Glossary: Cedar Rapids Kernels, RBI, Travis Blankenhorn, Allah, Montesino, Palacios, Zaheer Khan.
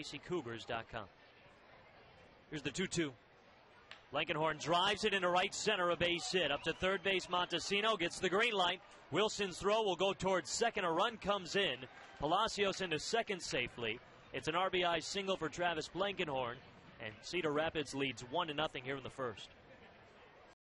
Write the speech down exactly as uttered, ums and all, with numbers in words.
Casey Cougars dot com. Here's the two two. Blankenhorn drives it into right center, a base hit. Up to third base, Montesino gets the green light. Wilson's throw will go towards second. A run comes in. Palacios into second safely. It's an R B I single for Travis Blankenhorn, and Cedar Rapids leads one to nothing here in the first.